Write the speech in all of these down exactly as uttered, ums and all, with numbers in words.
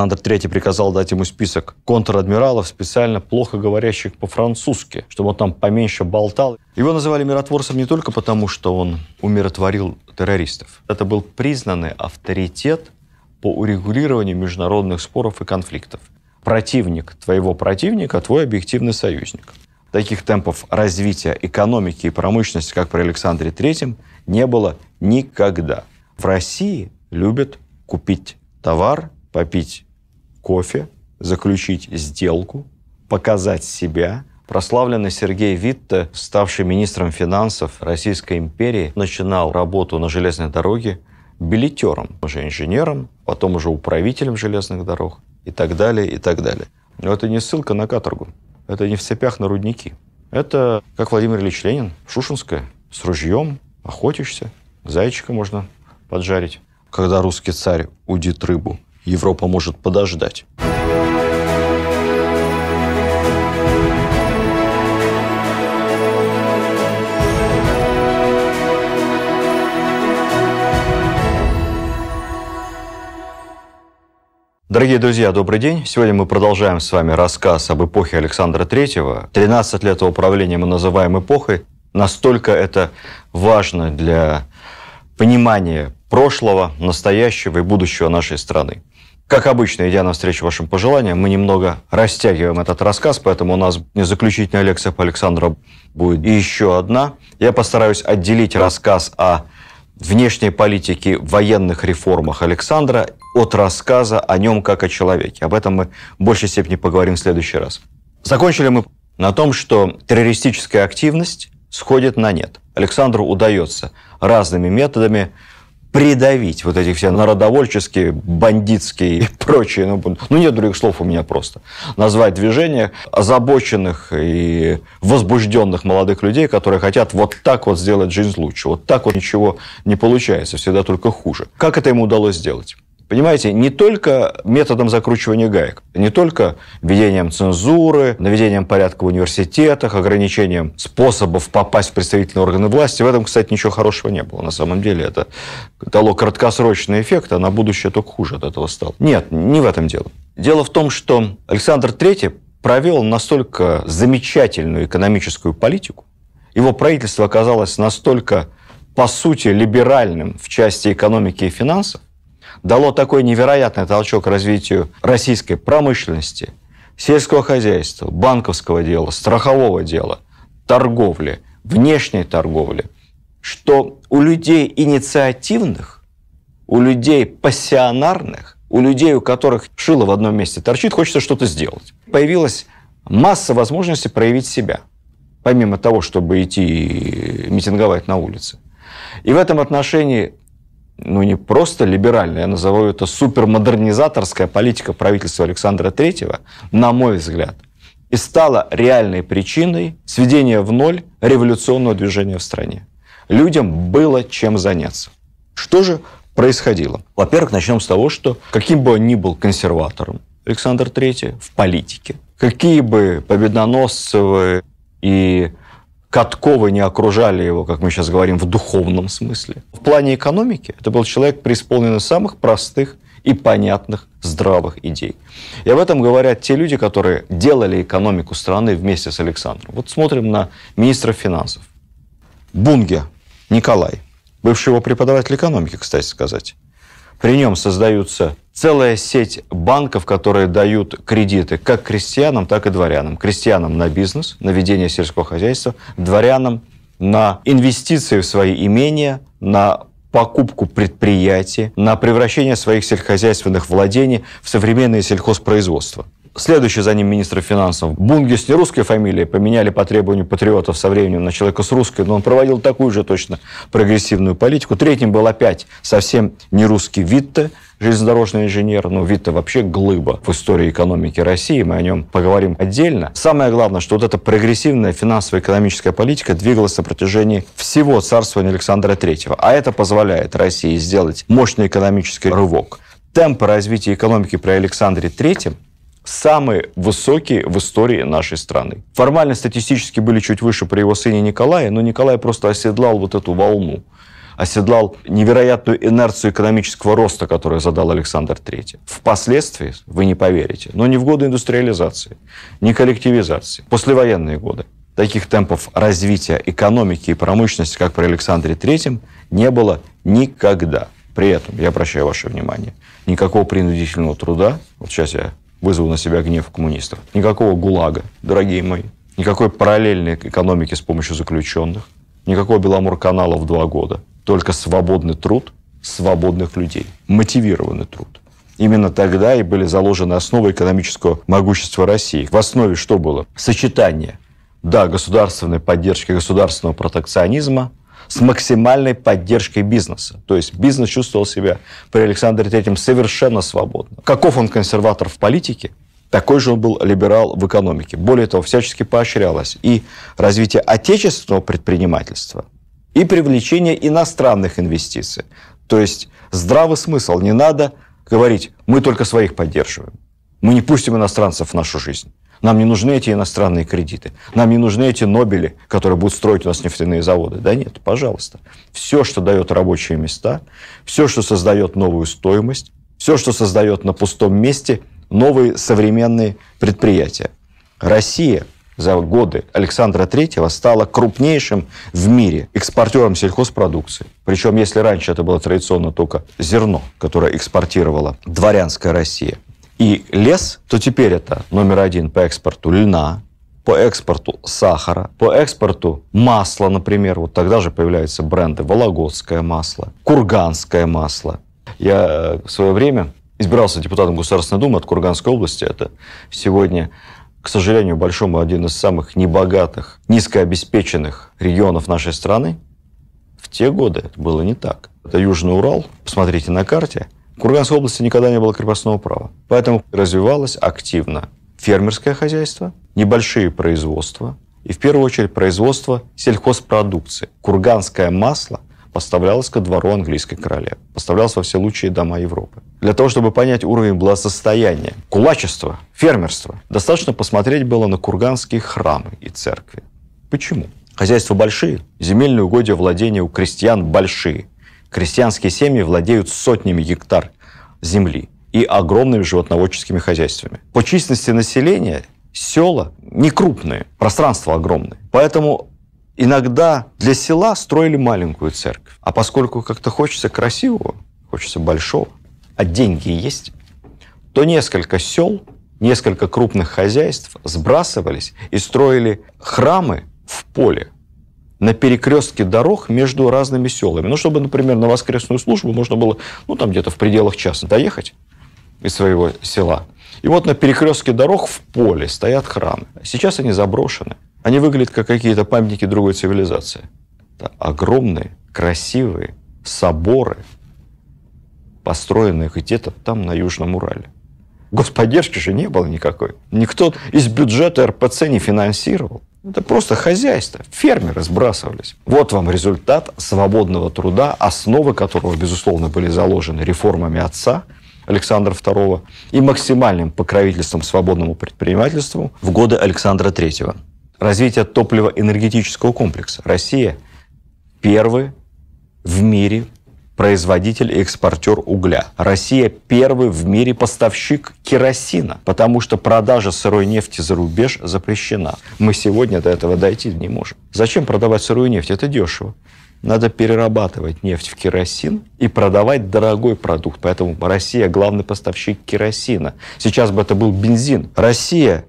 Александр Третий приказал дать ему список контр-адмиралов, специально плохо говорящих по-французски, чтобы он там поменьше болтал. Его называли миротворцем не только потому, что он умиротворил террористов. Это был признанный авторитет по урегулированию международных споров и конфликтов. Противник твоего противника – твой объективный союзник. Таких темпов развития экономики и промышленности, как при Александре Третьем, не было никогда. В России любят купить товар, попить кофе, заключить сделку, показать себя. Прославленный Сергей Витте, ставший министром финансов Российской империи, начинал работу на железной дороге билетером, уже инженером, потом уже управителем железных дорог и так далее, и так далее. Но это не ссылка на каторгу, это не в цепях на рудники. Это как Владимир Ильич Ленин, Шушенское, с ружьем охотишься, зайчика можно поджарить. Когда русский царь удит рыбу, Европа может подождать. Дорогие друзья, добрый день. Сегодня мы продолжаем с вами рассказ об эпохе Александра Третьего. тринадцать лет его правления мы называем эпохой. Настолько это важно для понимания прошлого, настоящего и будущего нашей страны. Как обычно, идя навстречу вашим пожеланиям, мы немного растягиваем этот рассказ, поэтому у нас заключительная лекция по Александру будет и еще одна. Я постараюсь отделить рассказ о внешней политике, военных реформах Александра от рассказа о нем как о человеке. Об этом мы в большей степени поговорим в следующий раз. Закончили мы на том, что террористическая активность сходит на нет. Александру удается разными методами придавить вот эти все народовольческие, бандитские и прочие, ну, ну нет других слов у меня просто, назвать движение озабоченных и возбужденных молодых людей, которые хотят вот так вот сделать жизнь лучше, вот так вот ничего не получается, всегда только хуже. Как это ему удалось сделать? Понимаете, не только методом закручивания гаек, не только введением цензуры, наведением порядка в университетах, ограничением способов попасть в представительные органы власти. В этом, кстати, ничего хорошего не было. На самом деле это дало краткосрочный эффект, а на будущее только хуже от этого стало. Нет, не в этом дело. Дело в том, что Александр Третий провел настолько замечательную экономическую политику, его правительство оказалось настолько, по сути, либеральным в части экономики и финансов, дало такой невероятный толчок развитию российской промышленности, сельского хозяйства, банковского дела, страхового дела, торговли, внешней торговли, что у людей инициативных, у людей пассионарных, у людей, у которых шило в одном месте торчит, хочется что-то сделать. Появилась масса возможностей проявить себя, помимо того, чтобы идти митинговать на улице. И в этом отношении ну, не просто либеральная, я назову это супермодернизаторская политика правительства Александра Третьего, на мой взгляд, и стала реальной причиной сведения в ноль революционного движения в стране. Людям было чем заняться. Что же происходило? Во-первых, начнем с того, что каким бы он ни был консерватором, Александр Третий, в политике, какие бы Победоносцевы и Катковы не окружали его, как мы сейчас говорим, в духовном смысле. В плане экономики это был человек, преисполненный самых простых и понятных здравых идей. И об этом говорят те люди, которые делали экономику страны вместе с Александром. Вот смотрим на министра финансов. Бунге Николай, бывший его преподаватель экономики, кстати сказать. При нем создаются целая сеть банков, которые дают кредиты как крестьянам, так и дворянам. Крестьянам на бизнес, на ведение сельского хозяйства, дворянам на инвестиции в свои имения, на покупку предприятий, на превращение своих сельскохозяйственных владений в современные сельхозпроизводства. Следующий за ним министр финансов. Бунге с нерусской фамилией поменяли по требованию патриотов со временем на человека с русской, но он проводил такую же точно прогрессивную политику. Третьим был опять совсем нерусский Витте, железнодорожный инженер. Ну, Витте вообще глыба в истории экономики России, мы о нем поговорим отдельно. Самое главное, что вот эта прогрессивная финансово-экономическая политика двигалась на протяжении всего царствования Александра Третьего, а это позволяет России сделать мощный экономический рывок. Темпы развития экономики при Александре Третьем самые высокие в истории нашей страны. Формально статистически были чуть выше при его сыне Николае, но Николай просто оседлал вот эту волну. оседлал невероятную инерцию экономического роста, которую задал Александр Третий. Впоследствии, вы не поверите, но не в годы индустриализации, не коллективизации, послевоенные годы. Таких темпов развития экономики и промышленности, как при Александре Третьем, не было никогда. При этом, я обращаю ваше внимание, никакого принудительного труда, вот сейчас я вызову на себя гнев коммунистов, никакого ГУЛАГа, дорогие мои, никакой параллельной экономики с помощью заключенных, никакого Беломорканала в два года, только свободный труд свободных людей, мотивированный труд. Именно тогда и были заложены основы экономического могущества России. В основе что было? Сочетание, да, государственной поддержки, государственного протекционизма с максимальной поддержкой бизнеса. То есть бизнес чувствовал себя при Александре Третьем совершенно свободно. Каков он консерватор в политике, такой же он был либерал в экономике. Более того, всячески поощрялось и развитие отечественного предпринимательства, и привлечение иностранных инвестиций. То есть здравый смысл. Не надо говорить, мы только своих поддерживаем. Мы не пустим иностранцев в нашу жизнь. Нам не нужны эти иностранные кредиты. Нам не нужны эти Нобели, которые будут строить у нас нефтяные заводы. Да нет, пожалуйста. Все, что дает рабочие места, все, что создает новую стоимость, все, что создает на пустом месте новые современные предприятия. Россия за годы Александра Третьего стала крупнейшим в мире экспортером сельхозпродукции. Причем, если раньше это было традиционно только зерно, которое экспортировала дворянская Россия, и лес, то теперь это номер один по экспорту льна, по экспорту сахара, по экспорту масла, например. Вот тогда же появляются бренды «Вологодское масло», «Курганское масло». Я в свое время избирался депутатом Государственной Думы от Курганской области. Это сегодня, к сожалению, большому, один из самых небогатых, низкообеспеченных регионов нашей страны. В те годы это было не так. Это Южный Урал, посмотрите на карте. В Курганской области никогда не было крепостного права. Поэтому развивалось активно фермерское хозяйство, небольшие производства и, в первую очередь, производство сельхозпродукции. Курганское масло поставлялось ко двору английской королевы, поставлялось во все лучшие дома Европы. Для того, чтобы понять уровень благосостояния, кулачества, фермерства, достаточно посмотреть было на курганские храмы и церкви. Почему? Хозяйства большие, земельные угодья владения у крестьян большие. Крестьянские семьи владеют сотнями гектар земли и огромными животноводческими хозяйствами. По численности населения села не крупные, пространства огромные. Поэтому иногда для села строили маленькую церковь. А поскольку как-то хочется красивого, хочется большого, а деньги есть, то несколько сел, несколько крупных хозяйств сбрасывались и строили храмы в поле, на перекрестке дорог между разными селами. Ну, чтобы, например, на воскресную службу можно было, ну, там где-то в пределах часа доехать из своего села. И вот на перекрестке дорог в поле стоят храмы. Сейчас они заброшены. Они выглядят как какие-то памятники другой цивилизации. Это огромные, красивые соборы, построенные где-то там на Южном Урале. Господдержки же не было никакой. Никто из бюджета эр пэ цэ не финансировал. Это просто хозяйство. Фермеры сбрасывались. Вот вам результат свободного труда, основы которого, безусловно, были заложены реформами отца Александра Второго и максимальным покровительством свободному предпринимательству в годы Александра Третьего. Развитие топливо-энергетического комплекса. Россия первый в мире производитель и экспортер угля. Россия первый в мире поставщик керосина, потому что продажа сырой нефти за рубеж запрещена. Мы сегодня до этого дойти не можем. Зачем продавать сырую нефть? Это дешево. Надо перерабатывать нефть в керосин и продавать дорогой продукт. Поэтому Россия главный поставщик керосина. Сейчас бы это был бензин. Россия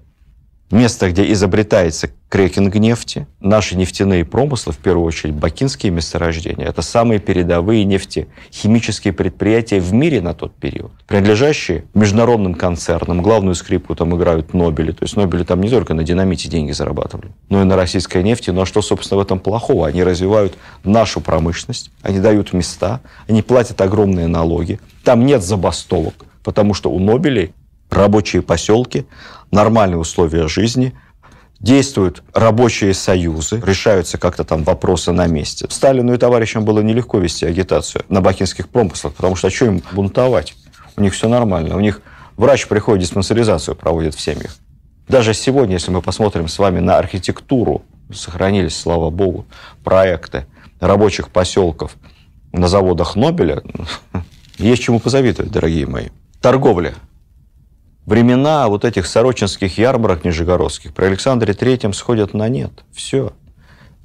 место, где изобретается крекинг нефти. Наши нефтяные промыслы, в первую очередь, бакинские месторождения, это самые передовые нефтехимические предприятия в мире на тот период, принадлежащие международным концернам. Главную скрипку там играют Нобели. То есть Нобели там не только на динамите деньги зарабатывали, но и на российской нефти. Ну а что, собственно, в этом плохого? Они развивают нашу промышленность, они дают места, они платят огромные налоги. Там нет забастовок, потому что у Нобелей рабочие поселки, нормальные условия жизни, действуют рабочие союзы, решаются как-то там вопросы на месте. Сталину и товарищам было нелегко вести агитацию на бакинских промыслах, потому что а что им бунтовать? У них все нормально, у них врач приходит, диспансеризацию проводит в семьях. Даже сегодня, если мы посмотрим с вами на архитектуру, сохранились, слава богу, проекты рабочих поселков на заводах Нобеля, есть чему позавидовать, дорогие мои. Торговля. Времена вот этих сорочинских ярмарок нижегородских при Александре третьем сходят на нет. Все.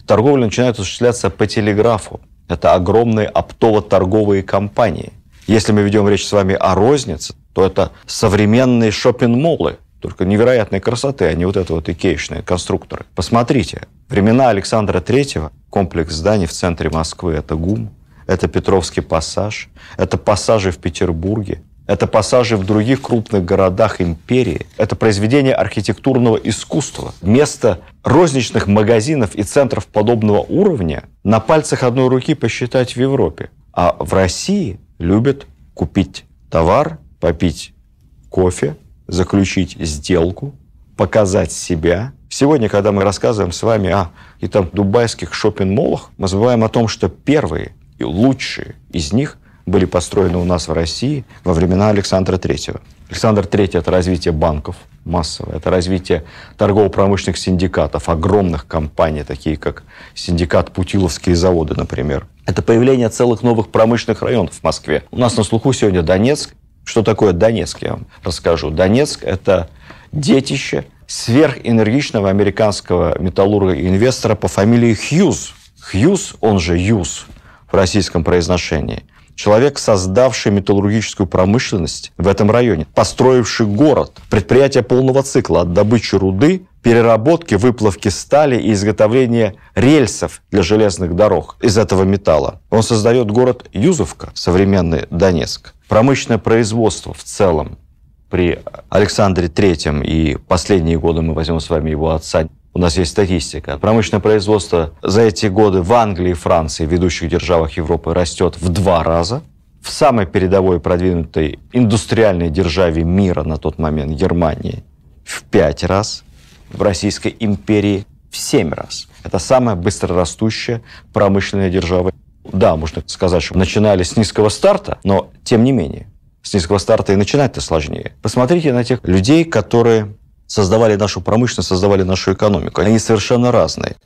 Торговля начинает осуществляться по телеграфу. Это огромные оптово-торговые компании. Если мы ведем речь с вами о рознице, то это современные шоппинг-моллы, только невероятной красоты, а не вот это вот икеечные конструкторы. Посмотрите, времена Александра третьего, комплекс зданий в центре Москвы, это ГУМ, это Петровский пассаж, это пассажи в Петербурге, это пассажи в других крупных городах империи, это произведение архитектурного искусства. Место розничных магазинов и центров подобного уровня на пальцах одной руки посчитать в Европе. А в России любят купить товар, попить кофе, заключить сделку, показать себя. Сегодня, когда мы рассказываем с вами о и там, дубайских шоппинг-моллах, мы забываем о том, что первые и лучшие из них были построены у нас в России во времена Александра третьего. Александр третий – это развитие банков массовое, это развитие торгово-промышленных синдикатов, огромных компаний, такие как синдикат «Путиловские заводы», например. Это появление целых новых промышленных районов в Москве. У нас на слуху сегодня Донецк. Что такое Донецк, я вам расскажу. Донецк – это детище сверхэнергичного американского металлурга и инвестора по фамилии Хьюз. Хьюз, он же Юз в российском произношении. Человек, создавший металлургическую промышленность в этом районе, построивший город, предприятие полного цикла от добычи руды, переработки, выплавки стали и изготовления рельсов для железных дорог из этого металла. Он создает город Юзовка, современный Донецк. Промышленное производство в целом при Александре третьем и последние годы, мы возьмем с вами его отца, у нас есть статистика. Промышленное производство за эти годы в Англии и Франции, ведущих державах Европы, растет в два раза. В самой передовой продвинутой индустриальной державе мира на тот момент, Германии, в пять раз. В Российской империи в семь раз. Это самая быстрорастущая промышленная держава. Да, можно сказать, что начинали с низкого старта, но тем не менее. С низкого старта и начинать-то сложнее. Посмотрите на тех людей, которые создавали нашу промышленность, создавали нашу экономику. Они совершенно разные.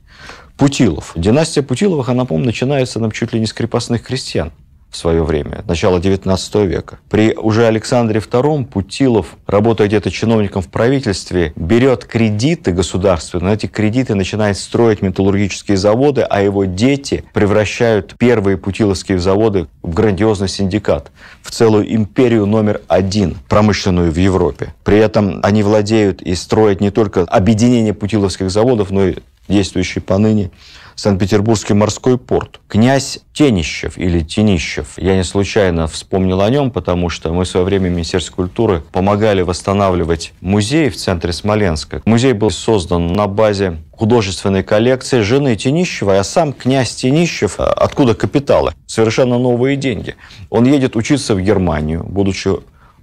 Путилов. Династия Путиловых, она, по-моему, начинается нам чуть ли не с крепостных крестьян в свое время, начало девятнадцатого века. При уже Александре втором Путилов, работая где-то чиновником в правительстве, берет кредиты государственные, на эти кредиты начинает строить металлургические заводы, а его дети превращают первые путиловские заводы в грандиозный синдикат, в целую империю номер один, промышленную в Европе. При этом они владеют и строят не только объединение путиловских заводов, но и действующий поныне Санкт-Петербургский морской порт. Князь Тенишев или Тенищев, я не случайно вспомнил о нем, потому что мы в свое время в Министерстве культуры помогали восстанавливать музей в центре Смоленска. Музей был создан на базе художественной коллекции жены Тенищева, а сам князь Тенишев, откуда капиталы, совершенно новые деньги. Он едет учиться в Германию, будучи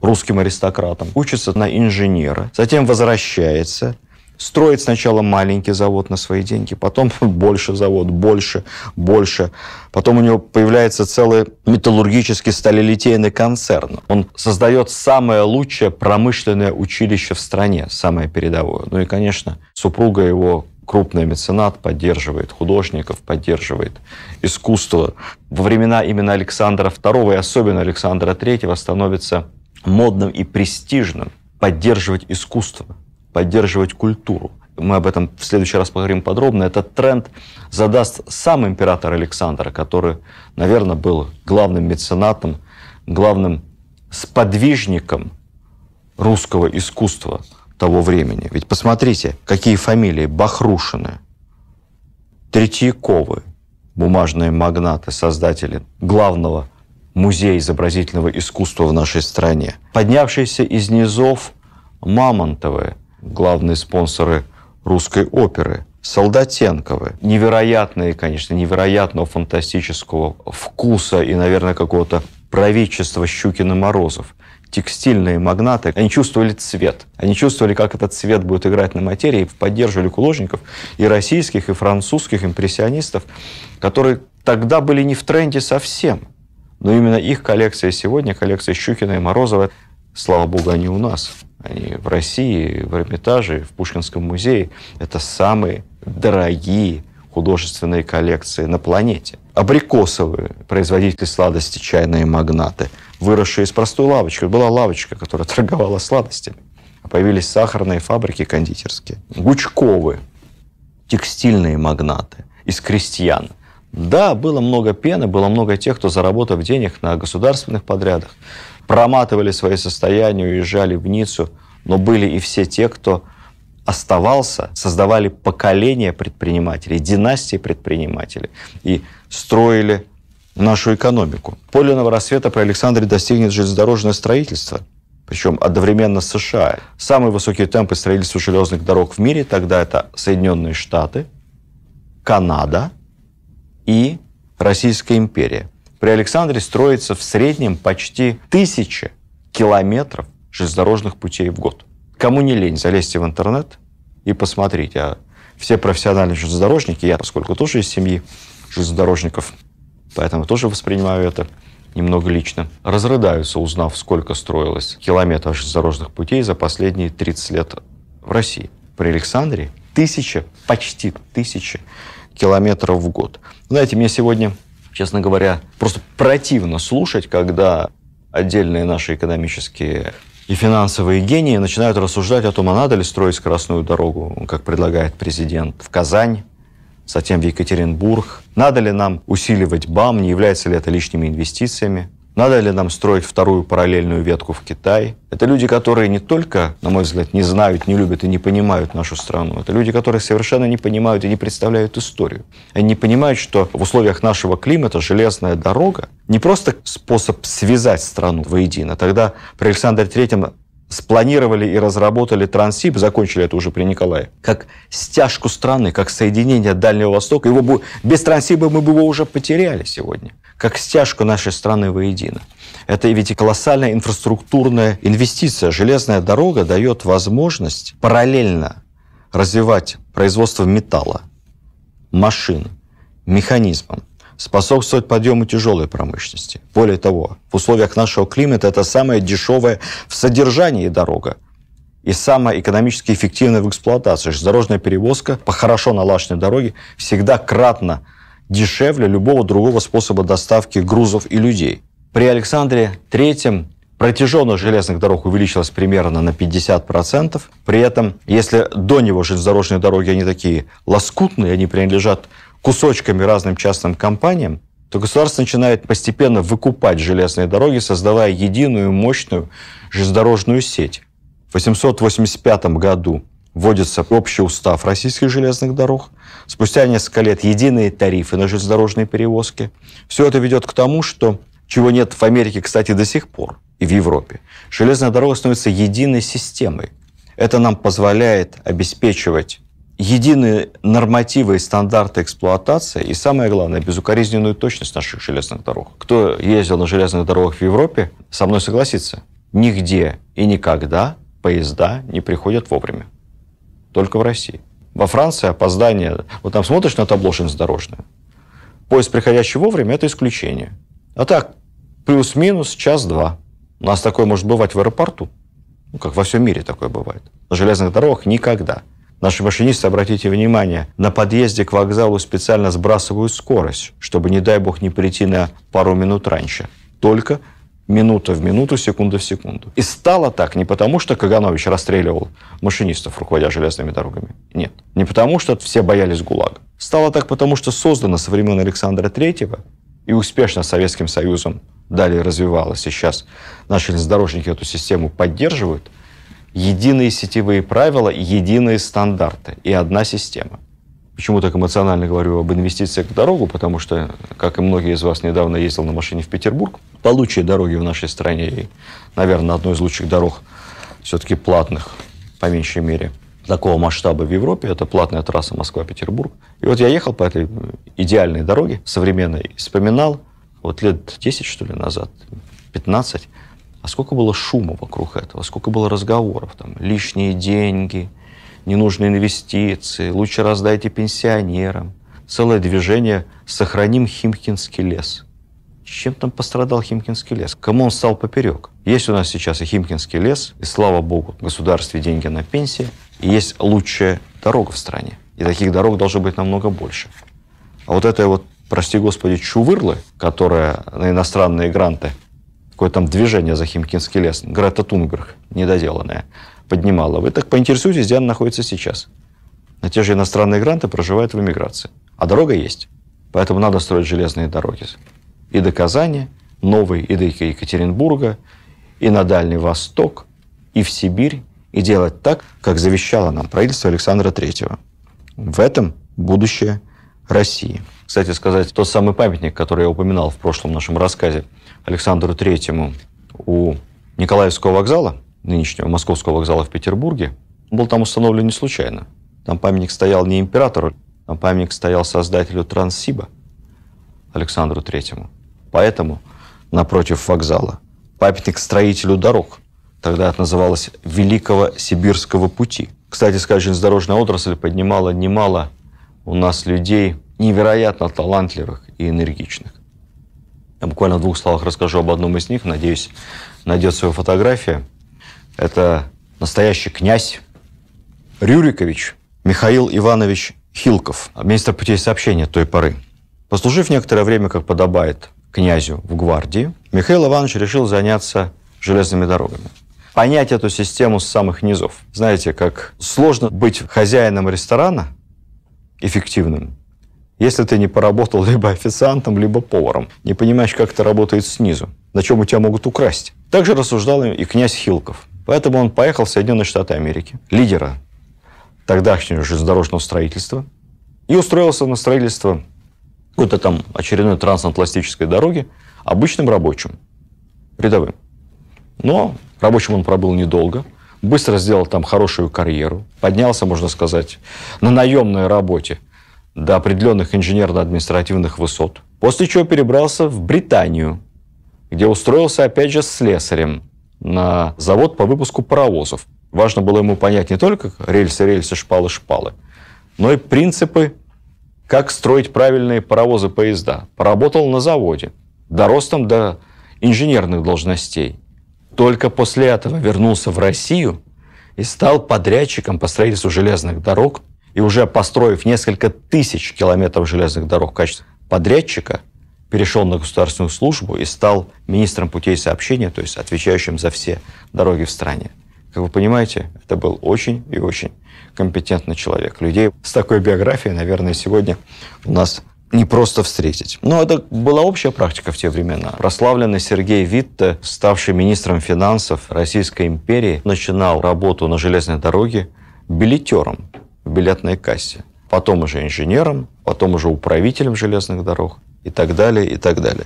русским аристократом, учится на инженера, затем возвращается, строит сначала маленький завод на свои деньги, потом больше завод, больше, больше. Потом у него появляется целый металлургический сталелитейный концерн. Он создает самое лучшее промышленное училище в стране, самое передовое. Ну и, конечно, супруга его, крупный меценат, поддерживает художников, поддерживает искусство. Во времена именно Александра второго и особенно Александра третьего становится модным и престижным поддерживать искусство, поддерживать культуру. Мы об этом в следующий раз поговорим подробно. Этот тренд задаст сам император Александр, который, наверное, был главным меценатом, главным сподвижником русского искусства того времени. Ведь посмотрите, какие фамилии: Бахрушины, Третьяковы, бумажные магнаты, создатели главного музея изобразительного искусства в нашей стране, поднявшиеся из низов Мамонтовы, главные спонсоры русской оперы, Солдатенковы. Невероятные, конечно, невероятного фантастического вкуса и, наверное, какого-то правительства Щукин и Морозов. Текстильные магнаты, они чувствовали цвет. Они чувствовали, как этот цвет будет играть на материи, поддерживали художников и российских, и французских импрессионистов, которые тогда были не в тренде совсем. Но именно их коллекция сегодня, коллекция Щукина и Морозова, слава богу, они у нас. Они в России, в Эрмитаже, в Пушкинском музее. Это самые дорогие художественные коллекции на планете. Абрикосовые, производители сладостей, чайные магнаты, выросшие из простой лавочки. Была лавочка, которая торговала сладостями. Появились сахарные фабрики кондитерские. Гучковы, текстильные магнаты из крестьян. Да, было много пены, было много тех, кто, заработав денег на государственных подрядах, проматывали свои состояния, уезжали в Ниццу, но были и все те, кто оставался, создавали поколения предпринимателей, династии предпринимателей и строили нашу экономику. Подлинного рассвета при Александре достигнет железнодорожное строительство, причем одновременно с США. Самые высокие темпы строительства железных дорог в мире тогда это Соединенные Штаты, Канада и Российская империя. При Александре строится в среднем почти тысяча километров железнодорожных путей в год. Кому не лень, залезьте в интернет и посмотрите. А все профессиональные железнодорожники, я, поскольку тоже из семьи железнодорожников, поэтому тоже воспринимаю это немного лично, разрыдаются, узнав, сколько строилось километров железнодорожных путей за последние тридцать лет в России. При Александре тысяча, почти тысяча километров в год. Знаете, мне сегодня, честно говоря, просто противно слушать, когда отдельные наши экономические и финансовые гении начинают рассуждать о том, а надо ли строить скоростную дорогу, как предлагает президент, в Казань, затем в Екатеринбург. Надо ли нам усиливать БАМ, не является ли это лишними инвестициями? Надо ли нам строить вторую параллельную ветку в Китай? Это люди, которые не только, на мой взгляд, не знают, не любят и не понимают нашу страну. Это люди, которые совершенно не понимают и не представляют историю. Они не понимают, что в условиях нашего климата железная дорога не просто способ связать страну воедино. Тогда при Александре третьем спланировали и разработали Транссиб, закончили это уже при Николае, как стяжку страны, как соединение Дальнего Востока. Его бы, без Транссиба мы бы его уже потеряли сегодня. Как стяжку нашей страны воедино. Это ведь и колоссальная инфраструктурная инвестиция. Железная дорога дает возможность параллельно развивать производство металла, машин, механизмов, способствовать подъему тяжелой промышленности. Более того, в условиях нашего климата это самая дешевая в содержании дорога и самая экономически эффективная в эксплуатации. Железнодорожная перевозка по хорошо налаженной дороге всегда кратно дешевле любого другого способа доставки грузов и людей. При Александре третьем протяженность железных дорог увеличилась примерно на пятьдесят процентов. При этом, если до него железнодорожные дороги, они такие лоскутные, они принадлежат кусочками разным частным компаниям, то государство начинает постепенно выкупать железные дороги, создавая единую мощную железнодорожную сеть. В восемьсот восемьдесят пятом году вводится общий устав российских железных дорог. Спустя несколько лет единые тарифы на железнодорожные перевозки. Все это ведет к тому, что, чего нет в Америке, кстати, до сих пор, и в Европе, железная дорога становится единой системой. Это нам позволяет обеспечивать единые нормативы и стандарты эксплуатации, и самое главное, безукоризненную точность наших железных дорог. Кто ездил на железных дорогах в Европе, со мной согласится, нигде и никогда поезда не приходят вовремя. Только в России. Во Франции опоздание, вот там смотришь на табло железнодорожное, поезд, приходящий вовремя, это исключение. А так, плюс-минус час-два. У нас такое может бывать в аэропорту, ну, как во всем мире такое бывает. На железных дорогах никогда. Наши машинисты, обратите внимание, на подъезде к вокзалу специально сбрасывают скорость, чтобы, не дай бог, не прийти на пару минут раньше. Только минута в минуту, секунда в секунду. И стало так не потому, что Каганович расстреливал машинистов, руководя железными дорогами. Нет. Не потому, что все боялись ГУЛАГа. Стало так потому, что создано со времен Александра третьего и успешно Советским Союзом далее развивалось. И сейчас наши железнодорожники эту систему поддерживают. Единые сетевые правила, единые стандарты и одна система. Почему так эмоционально говорю об инвестициях в дорогу? Потому что, как и многие из вас, недавно ездил на машине в Петербург. По лучшей дороге в нашей стране и, наверное, одной из лучших дорог, все-таки платных, по меньшей мере, такого масштаба в Европе. Это платная трасса Москва-Петербург. И вот я ехал по этой идеальной дороге, современной, вспоминал, вот лет десять, что ли, назад, пятнадцать, а сколько было шума вокруг этого, сколько было разговоров, там, лишние деньги, ненужные инвестиции, лучше раздайте пенсионерам. Целое движение «Сохраним Химкинский лес». Чем там пострадал Химкинский лес? Кому он стал поперек? Есть у нас сейчас и Химкинский лес, и, слава богу, в государстве деньги на пенсии, и есть лучшая дорога в стране. И таких дорог должно быть намного больше. А вот это вот, прости господи, чувырлы, которая на иностранные гранты, какое там движение за Химкинский лес, Грета Тунберг, недоделанная, поднимала. Вы так поинтересуйтесь, где она находится сейчас. На те же иностранные гранты проживают в эмиграции. А дорога есть. Поэтому надо строить железные дороги. И до Казани, Новой, и до Екатеринбурга, и на Дальний Восток, и в Сибирь. И делать так, как завещало нам правительство Александра третьего. В этом будущее России. Кстати сказать, тот самый памятник, который я упоминал в прошлом нашем рассказе Александру третьему у Николаевского вокзала, нынешнего Московского вокзала в Петербурге, был там установлен не случайно. Там памятник стоял не императору, там памятник стоял создателю Транссиба Александру третьему. Поэтому напротив вокзала памятник строителю дорог. Тогда это называлось Великого Сибирского пути. Кстати сказать, железнодорожная отрасль поднимала немало у нас людей невероятно талантливых и энергичных. Я буквально в двух словах расскажу об одном из них. Надеюсь, найдется его фотография. Это настоящий князь Рюрикович Михаил Иванович Хилков, министр путей сообщения той поры. Послужив некоторое время, как подобает князю, в гвардии, Михаил Иванович решил заняться железными дорогами. Понять эту систему с самых низов. Знаете, как сложно быть хозяином ресторана эффективным, если ты не поработал либо официантом, либо поваром. Не понимаешь, как это работает снизу, на чем у тебя могут украсть. Также рассуждал и князь Хилков. Поэтому он поехал в Соединенные Штаты Америки, лидера тогдашнего железнодорожного строительства, и устроился на строительство какой-то там очередной трансатлантической дороги обычным рабочим, рядовым. Но рабочим он пробыл недолго, быстро сделал там хорошую карьеру, поднялся, можно сказать, на наемной работе до определенных инженерно-административных высот, после чего перебрался в Британию, где устроился опять же слесарем на завод по выпуску паровозов. Важно было ему понять не только рельсы, рельсы, шпалы, шпалы, но и принципы, как строить правильные паровозы, поезда. Поработал на заводе, дорос там до инженерных должностей. Только после этого вернулся в Россию и стал подрядчиком по строительству железных дорог. И уже построив несколько тысяч километров железных дорог в качестве подрядчика, перешел на государственную службу и стал министром путей сообщения, то есть отвечающим за все дороги в стране. Как вы понимаете, это был очень и очень компетентный человек. Людей с такой биографией, наверное, сегодня у нас не просто встретить. Но это была общая практика в те времена. Прославленный Сергей Витте, ставший министром финансов Российской империи, начинал работу на железной дороге билетером в билетной кассе, потом уже инженером, потом уже управителем железных дорог и так далее, и так далее.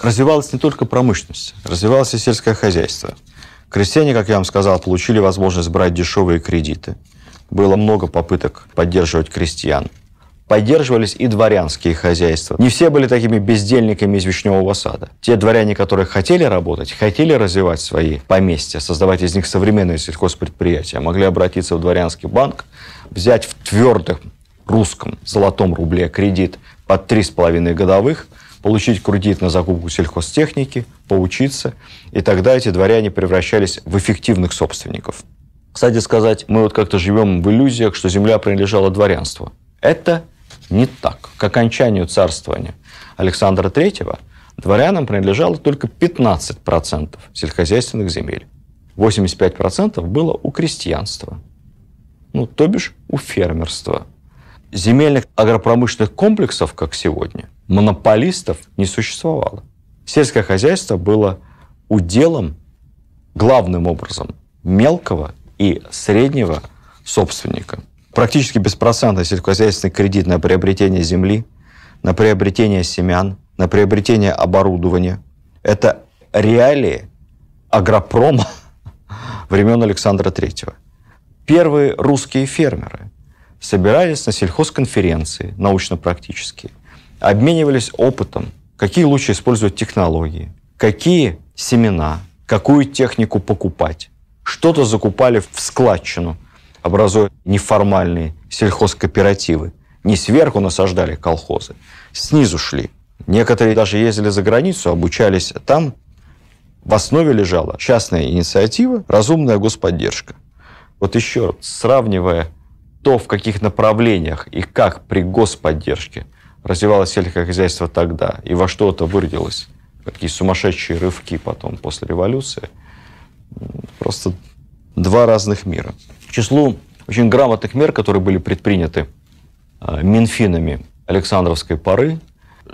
Развивалась не только промышленность, развивалось и сельское хозяйство. Крестьяне, как я вам сказал, получили возможность брать дешевые кредиты. Было много попыток поддерживать крестьян. Поддерживались и дворянские хозяйства. Не все были такими бездельниками из вишневого сада. Те дворяне, которые хотели работать, хотели развивать свои поместья, создавать из них современные сельхозпредприятия, могли обратиться в дворянский банк, взять в твердом русском золотом рубле кредит под три с половиной годовых, получить кредит на закупку сельхозтехники, поучиться, и тогда эти дворяне превращались в эффективных собственников. Кстати сказать, мы вот как-то живем в иллюзиях, что земля принадлежала дворянству. Это не так. К окончанию царствования Александра третьего дворянам принадлежало только пятнадцать процентов сельскохозяйственных земель. восемьдесят пять процентов было у крестьянства, ну, то бишь у фермерства. Земельных агропромышленных комплексов, как сегодня, монополистов не существовало. Сельское хозяйство было уделом, главным образом, мелкого и среднего собственника. Практически беспроцентный сельскохозяйственный кредит на приобретение земли, на приобретение семян, на приобретение оборудования. Это реалии агропрома времен Александра третьего. Первые русские фермеры собирались на сельхозконференции, научно-практические, обменивались опытом, какие лучше использовать технологии, какие семена, какую технику покупать. Что-то закупали в складчину, образуя неформальные сельхозкооперативы. Не сверху насаждали колхозы, снизу шли. Некоторые даже ездили за границу, обучались там В основе лежала частная инициатива, разумная господдержка. Вот еще раз, сравнивая то, в каких направлениях и как при господдержке развивалось сельское хозяйство тогда, и во что это выродилось, какие сумасшедшие рывки потом после революции, просто два разных мира. К числу очень грамотных мер, которые были предприняты Минфинами Александровской поры,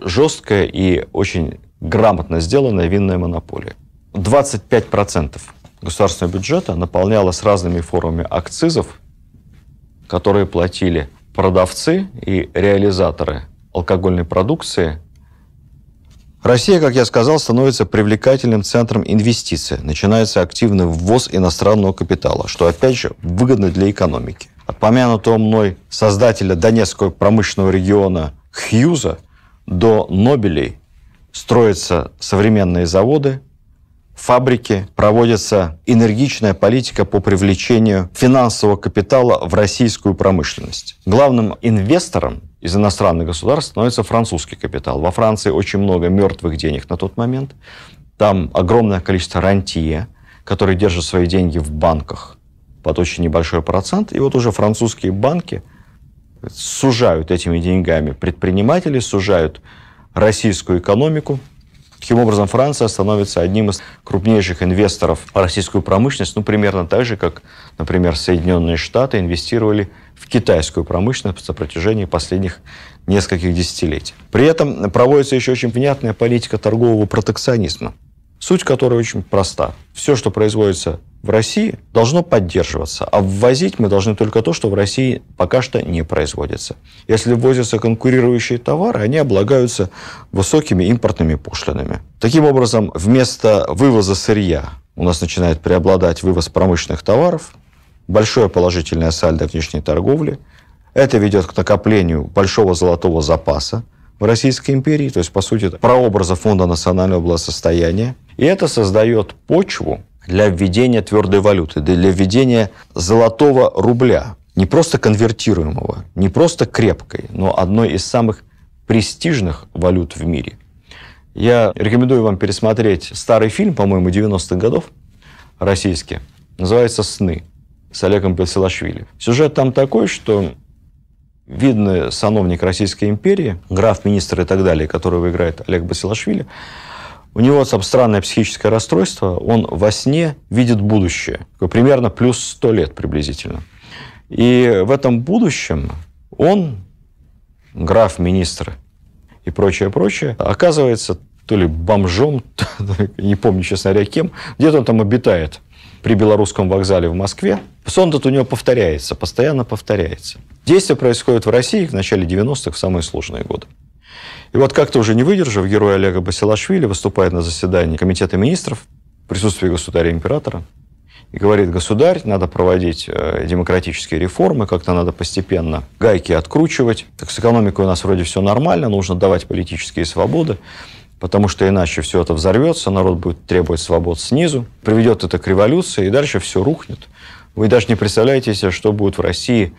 жесткая и очень грамотно сделанная винная монополия. двадцать пять процентов государственного бюджета наполнялось разными формами акцизов, которые платили продавцы и реализаторы алкогольной продукции. Россия, как я сказал, становится привлекательным центром инвестиций. Начинается активный ввоз иностранного капитала, что, опять же, выгодно для экономики. От помянутого мной создателя Донецкого промышленного региона Хьюза до Нобелей строятся современные заводы, фабрики, проводится энергичная политика по привлечению финансового капитала в российскую промышленность. Главным инвестором из иностранных государств становится французский капитал. Во Франции очень много мертвых денег на тот момент. Там огромное количество рантье, которые держат свои деньги в банках под очень небольшой процент. И вот уже французские банки сужают этими деньгами предпринимателей, сужают российскую экономику. Таким образом, Франция становится одним из крупнейших инвесторов в российскую промышленность, ну, примерно так же, как, например, Соединенные Штаты инвестировали в китайскую промышленность на протяжении последних нескольких десятилетий. При этом проводится еще очень внятная политика торгового протекционизма, суть которой очень проста. Все, что производится в России, должно поддерживаться, а ввозить мы должны только то, что в России пока что не производится. Если ввозятся конкурирующие товары, они облагаются высокими импортными пошлинами. Таким образом, вместо вывоза сырья у нас начинает преобладать вывоз промышленных товаров, большое положительное сальдо внешней торговли. Это ведет к накоплению большого золотого запаса в Российской империи, то есть, по сути, прообраза фонда национального благосостояния. И это создает почву для введения твердой валюты, для введения золотого рубля, не просто конвертируемого, не просто крепкой, но одной из самых престижных валют в мире. Я рекомендую вам пересмотреть старый фильм, по-моему, девяностых годов, российский, называется «Сны», с Олегом Басилашвили. Сюжет там такой, что видный сановник Российской империи, граф, министр и так далее, которого играет Олег Басилашвили, у него там странное психическое расстройство, он во сне видит будущее, примерно плюс сто лет приблизительно. И в этом будущем он, граф, министр и прочее, прочее, оказывается то ли бомжом, то, не помню, честно говоря, кем, где-то он там обитает при Белорусском вокзале в Москве. Сон тут у него повторяется, постоянно повторяется. Действие происходит в России в начале девяностых, в самые сложные годы. И вот как-то уже не выдержав, герой Олега Басилашвили выступает на заседании Комитета министров в присутствии государя-императора и говорит: государь, надо проводить демократические реформы, как-то надо постепенно гайки откручивать. Так с экономикой у нас вроде все нормально, нужно давать политические свободы, потому что иначе все это взорвется, народ будет требовать свобод снизу, приведет это к революции, и дальше все рухнет. Вы даже не представляете себе, что будет в России,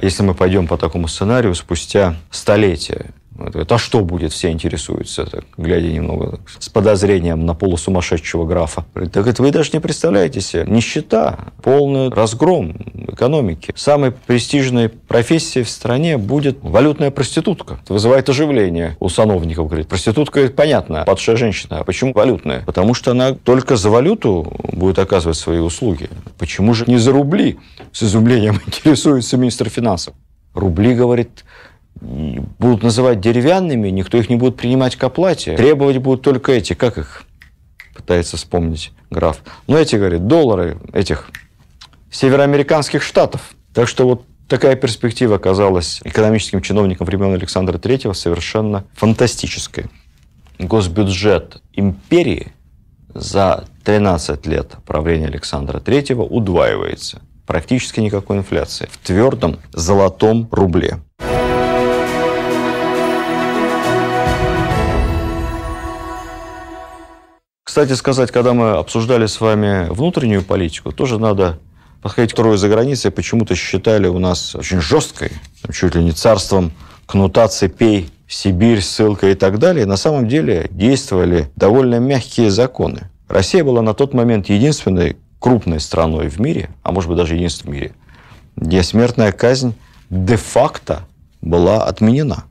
если мы пойдем по такому сценарию спустя столетия. А что будет, все интересуются, так, глядя немного так, с подозрением на полусумасшедшего графа. Так это вы даже не представляете себе. Нищета, полный разгром экономики. Самой престижной профессией в стране будет валютная проститутка. Это вызывает оживление у сановников. Говорит, проститутка, говорит, понятно, падшая женщина. А почему валютная? Потому что она только за валюту будет оказывать свои услуги. Почему же не за рубли? С изумлением интересуется министр финансов. Рубли, говорит, будут называть деревянными, никто их не будет принимать к оплате. Требовать будут только эти, как их пытается вспомнить граф. Но эти, говорит, доллары этих североамериканских штатов. Так что вот такая перспектива оказалась экономическим чиновникам времен Александра третьего совершенно фантастической. Госбюджет империи за тринадцать лет правления Александра третьего удваивается. Практически никакой инфляции. В твердом золотом рубле. Кстати сказать, когда мы обсуждали с вами внутреннюю политику, тоже надо подходить к второй за границей, почему-то считали у нас очень жесткой, чуть ли не царством кнута, цепей, Сибирь, ссылка и так далее. На самом деле действовали довольно мягкие законы. Россия была на тот момент единственной крупной страной в мире, а может быть даже единственной в мире, где смертная казнь де-факто была отменена.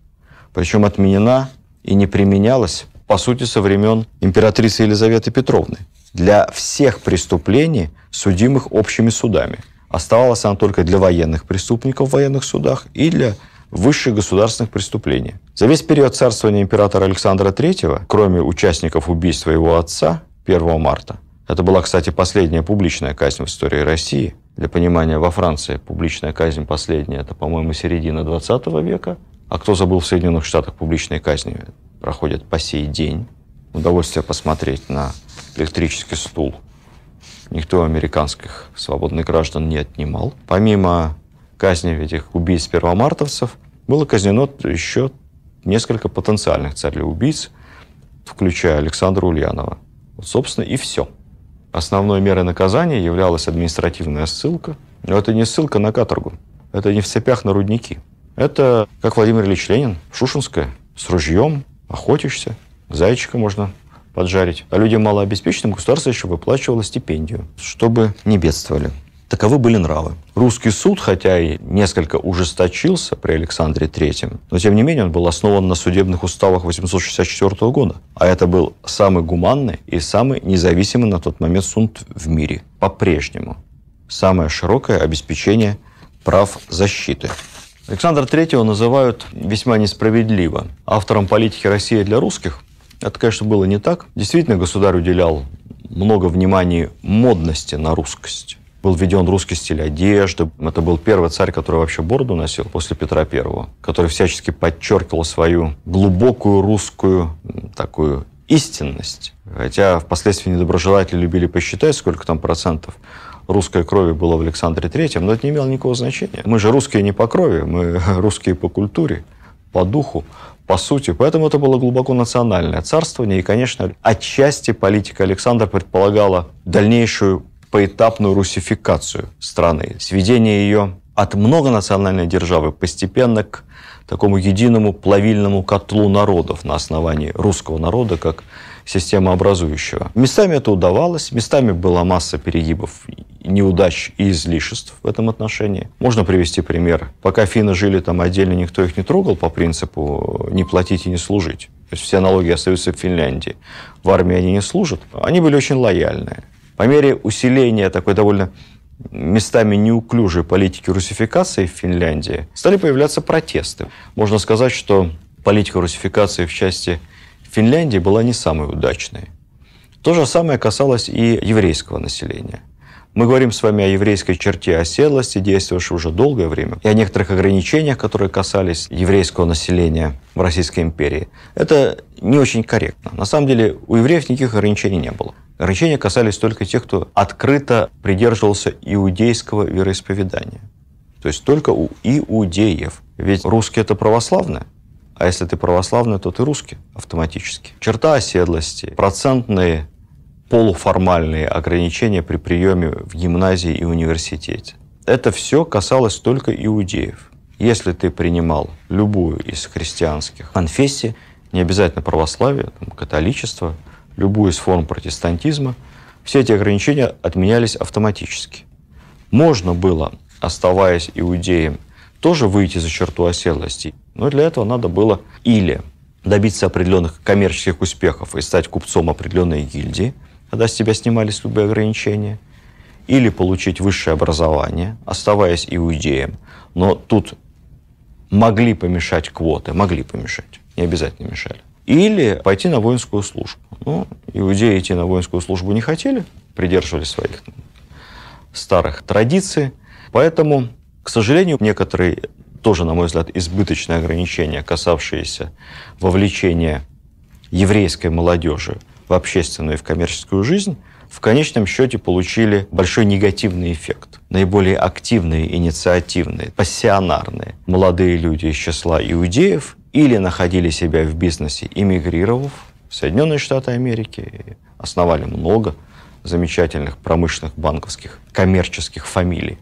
Причем отменена и не применялась, по сути, со времен императрицы Елизаветы Петровны. Для всех преступлений, судимых общими судами. Оставалась она только для военных преступников в военных судах и для высших государственных преступлений. За весь период царствования императора Александра третьего, кроме участников убийства его отца первого марта, это была, кстати, последняя публичная казнь в истории России. Для понимания, во Франции публичная казнь последняя, это, по-моему, середина двадцатого века. А кто забыл, в Соединенных Штатах публичные казни проходят по сей день. Удовольствие посмотреть на электрический стул никто американских свободных граждан не отнимал. Помимо казни этих убийц первомартовцев, было казнено еще несколько потенциальных царей-убийц, включая Александра Ульянова. Вот, собственно, и все. Основной мерой наказания являлась административная ссылка. Но это не ссылка на каторгу, это не в цепях на рудники. Это, как Владимир Ильич Ленин, Шушенское, с ружьем охотишься, зайчика можно поджарить. А людям малообеспеченным государство еще выплачивало стипендию, чтобы не бедствовали. Таковы были нравы. Русский суд, хотя и несколько ужесточился при Александре третьем, но тем не менее он был основан на судебных уставах восемьсот шестьдесят четвёртого года. А это был самый гуманный и самый независимый на тот момент суд в мире. По-прежнему. Самое широкое обеспечение прав защиты. Александра третьего называют весьма несправедливо автором политики «Россия для русских». Это, конечно, было не так. Действительно, государь уделял много внимания модности на русскость. Был введен русский стиль одежды. Это был первый царь, который вообще бороду носил после Петра первого, который всячески подчеркивал свою глубокую русскую такую истинность. Хотя впоследствии недоброжелатели любили посчитать, сколько там процентов русской крови было в Александре третьем, но это не имело никакого значения. Мы же русские не по крови, мы русские по культуре, по духу, по сути. Поэтому это было глубоко национальное царствование. И, конечно, отчасти политика Александра предполагала дальнейшую поэтапную русификацию страны, сведение ее от многонациональной державы постепенно к такому единому плавильному котлу народов на основании русского народа как системообразующего. Местами это удавалось, местами была масса перегибов, неудач и излишеств в этом отношении. Можно привести пример. Пока финны жили там отдельно, никто их не трогал по принципу «не платить и не служить». То есть все налоги остаются в Финляндии. В армии они не служат. Они были очень лояльные. По мере усиления такой довольно местами неуклюжей политики русификации в Финляндии стали появляться протесты. Можно сказать, что политика русификации в части Финляндии была не самой удачной. То же самое касалось и еврейского населения. Мы говорим с вами о еврейской черте оседлости, действовавшей уже долгое время, и о некоторых ограничениях, которые касались еврейского населения в Российской империи. Это не очень корректно. На самом деле у евреев никаких ограничений не было. Ограничения касались только тех, кто открыто придерживался иудейского вероисповедания. То есть только у иудеев. Ведь русские — это православные. А если ты православный, то ты русский автоматически. Черта оседлости, процентные полуформальные ограничения при приеме в гимназии и университете. Это все касалось только иудеев. Если ты принимал любую из христианских конфессий, не обязательно православие, там, католичество, любую из форм протестантизма, все эти ограничения отменялись автоматически. Можно было, оставаясь иудеем, тоже выйти за черту оседлости, но для этого надо было или добиться определенных коммерческих успехов и стать купцом определенной гильдии, когда с тебя снимались любые ограничения, или получить высшее образование, оставаясь иудеем. Но тут могли помешать квоты, могли помешать, не обязательно мешали. Или пойти на воинскую службу. Ну, иудеи идти на воинскую службу не хотели, придерживались своих старых традиций. Поэтому, к сожалению, некоторые тоже, на мой взгляд, избыточные ограничения, касавшиеся вовлечения еврейской молодежи в общественную и в коммерческую жизнь, в конечном счете получили большой негативный эффект. Наиболее активные, инициативные, пассионарные молодые люди из числа иудеев или находили себя в бизнесе, эмигрировав в Соединенные Штаты Америки, основали много замечательных промышленных, банковских, коммерческих фамилий.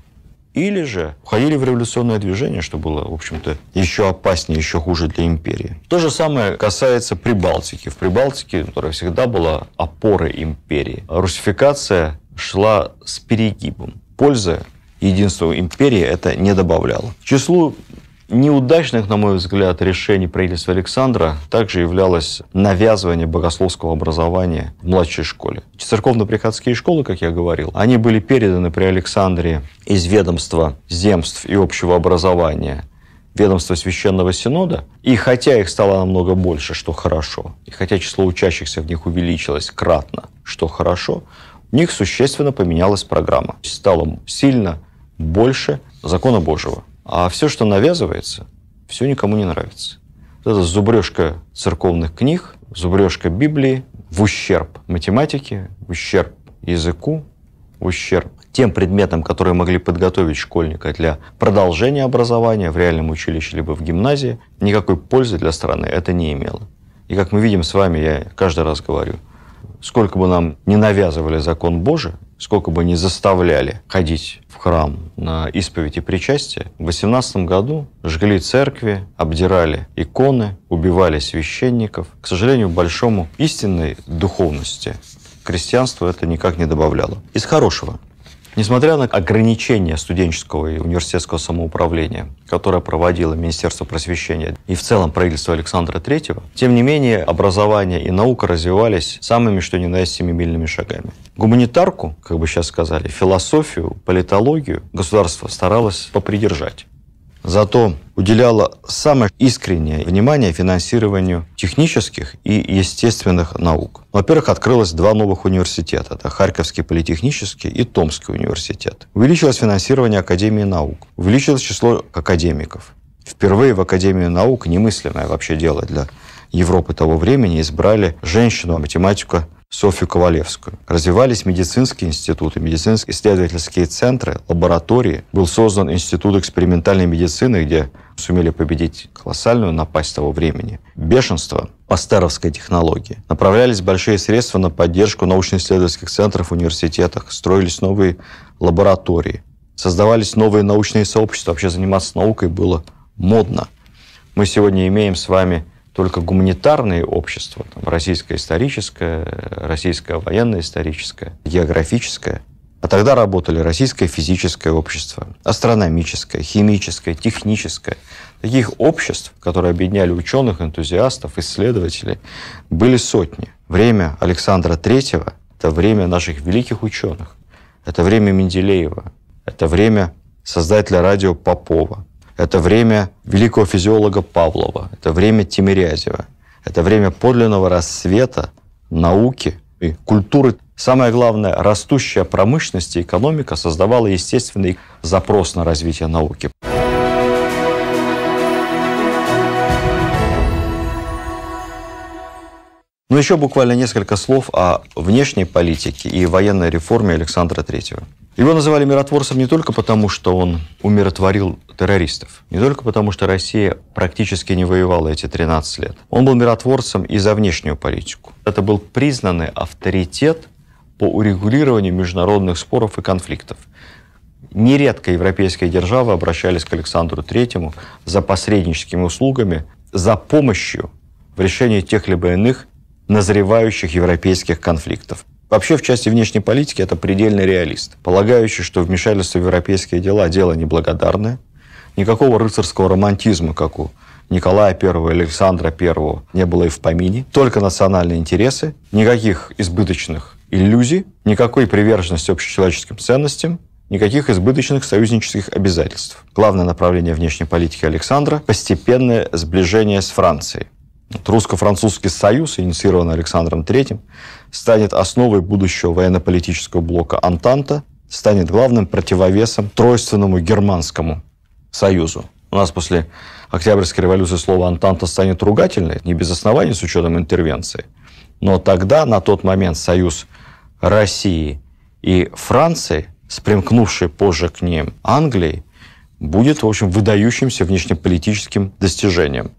или же входили в революционное движение, что было, в общем-то, еще опаснее, еще хуже для империи. То же самое касается Прибалтики. В Прибалтике, которая всегда была опорой империи, русификация шла с перегибом. Польза единству империи это не добавляло. К числу неудачных, на мой взгляд, решений правительства Александра также являлось навязывание богословского образования в младшей школе. Церковно-приходские школы, как я говорил, они были переданы при Александре из ведомства земств и общего образования, ведомства Священного Синода. И хотя их стало намного больше, что хорошо, и хотя число учащихся в них увеличилось кратно, что хорошо, у них существенно поменялась программа. Стало сильно больше закона Божьего. А все, что навязывается, все никому не нравится. Вот это зубрежка церковных книг, зубрежка Библии в ущерб математике, в ущерб языку, в ущерб тем предметам, которые могли подготовить школьника для продолжения образования в реальном училище либо в гимназии, никакой пользы для страны это не имело. И как мы видим с вами, я каждый раз говорю, сколько бы нам не навязывали закон Божий, сколько бы ни заставляли ходить в храм на исповедь и причастие, в восемнадцатом году жгли церкви, обдирали иконы, убивали священников. К сожалению, большому истинной духовности крестьянству это никак не добавляло. Из хорошего. Несмотря на ограничения студенческого и университетского самоуправления, которое проводило Министерство просвещения и в целом правительство Александра третьего, тем не менее образование и наука развивались самыми что ни на есть семимильными шагами. Гуманитарку, как бы сейчас сказали, философию, политологию государство старалось попридержать. Зато уделяло самое искреннее внимание финансированию технических и естественных наук. Во-первых, открылось два новых университета. Это Харьковский политехнический и Томский университет. Увеличилось финансирование Академии наук. Увеличилось число академиков. Впервые в Академию наук, немыслимое вообще дело для Европы того времени, избрали женщину-математику Софью Ковалевскую. Развивались медицинские институты, медицинские исследовательские центры, лаборатории. Был создан институт экспериментальной медицины, где сумели победить колоссальную напасть того времени. Бешенство пастеровской технологии. Направлялись большие средства на поддержку научно-исследовательских центров в университетах. Строились новые лаборатории. Создавались новые научные сообщества. Вообще заниматься наукой было модно. Мы сегодня имеем с вами только гуманитарные общества, там, российское историческое, российское военно-историческое, географическое. А тогда работали российское физическое общество, астрономическое, химическое, техническое. Таких обществ, которые объединяли ученых, энтузиастов, исследователей, были сотни. Время Александра третьего – это время наших великих ученых, это время Менделеева, это время создателя радио Попова, это время великого физиолога Павлова, это время Тимирязева, это время подлинного рассвета науки и культуры. Самое главное, растущая промышленность и экономика создавала естественный запрос на развитие науки. Но еще буквально несколько слов о внешней политике и военной реформе Александра третьего. Его называли миротворцем не только потому, что он умиротворил террористов, не только потому, что Россия практически не воевала эти тринадцать лет. Он был миротворцем и за внешнюю политику. Это был признанный авторитет по урегулированию международных споров и конфликтов. Нередко европейские державы обращались к Александру третьему за посредническими услугами, за помощью в решении тех либо иных назревающих европейских конфликтов. Вообще, в части внешней политики это предельный реалист, полагающий, что вмешательство в европейские дела – дело неблагодарное. Никакого рыцарского романтизма, как у Николая Первого и Александра Первого, не было и в помине. Только национальные интересы, никаких избыточных иллюзий, никакой приверженности общечеловеческим ценностям, никаких избыточных союзнических обязательств. Главное направление внешней политики Александра – постепенное сближение с Францией. Русско-французский союз, инициированный Александром третьим, станет основой будущего военно-политического блока «Антанта», станет главным противовесом тройственному германскому союзу. У нас после Октябрьской революции слово «Антанта» станет ругательной, не без оснований с учетом интервенции. Но тогда, на тот момент, союз России и Франции, с примкнувшей позже к ним Англией, будет, в общем, выдающимся внешнеполитическим достижением.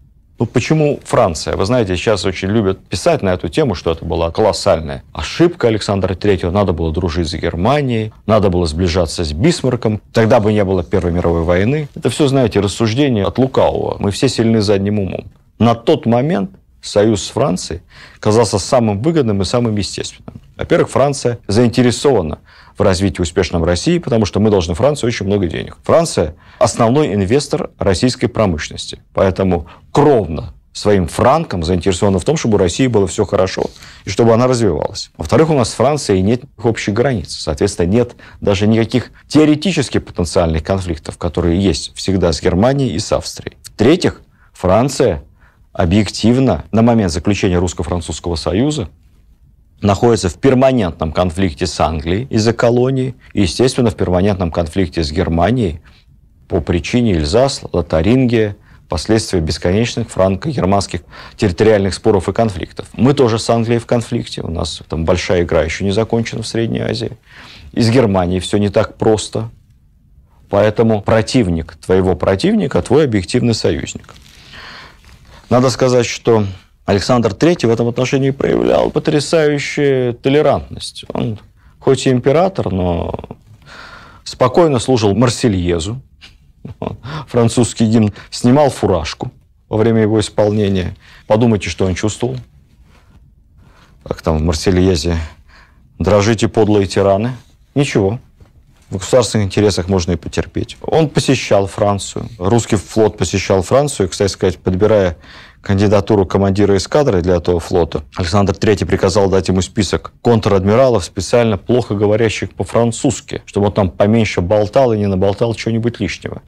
Ну, почему Франция? Вы знаете, сейчас очень любят писать на эту тему, что это была колоссальная ошибка Александра Третьего. Надо было дружить с Германией, надо было сближаться с Бисмарком. Тогда бы не было Первой мировой войны. Это все, знаете, рассуждения от лукавого. Мы все сильны задним умом. На тот момент союз с Францией казался самым выгодным и самым естественным. Во-первых, Франция заинтересована в развитии успешном России, потому что мы должны Франции очень много денег. Франция – основной инвестор российской промышленности. Поэтому кровно своим франком заинтересована в том, чтобы у России было все хорошо и чтобы она развивалась. Во-вторых, у нас с Францией нет общих границ. Соответственно, нет даже никаких теоретически потенциальных конфликтов, которые есть всегда с Германией и с Австрией. В-третьих, Франция объективно на момент заключения Русско-Французского союза находится в перманентном конфликте с Англией из-за колонии и, естественно, в перманентном конфликте с Германией по причине Эльзас, Лотарингия, последствия бесконечных франко-германских территориальных споров и конфликтов. Мы тоже с Англией в конфликте, у нас там большая игра еще не закончена в Средней Азии. И с Германией все не так просто. Поэтому противник твоего противника – твой объективный союзник. Надо сказать, что Александр Третий в этом отношении проявлял потрясающую толерантность. Он, хоть и император, но спокойно служил Марсельезу, французский гимн, снимал фуражку во время его исполнения. Подумайте, что он чувствовал. Как там в Марсельезе? «Дрожите, подлые тираны». Ничего. В государственных интересах можно и потерпеть. Он посещал Францию. Русский флот посещал Францию. Кстати сказать, подбирая кандидатуру командира эскадры для этого флота, Александр Третий приказал дать ему список контр-адмиралов, специально плохо говорящих по-французски, чтобы он там поменьше болтал и не наболтал чего-нибудь лишнего.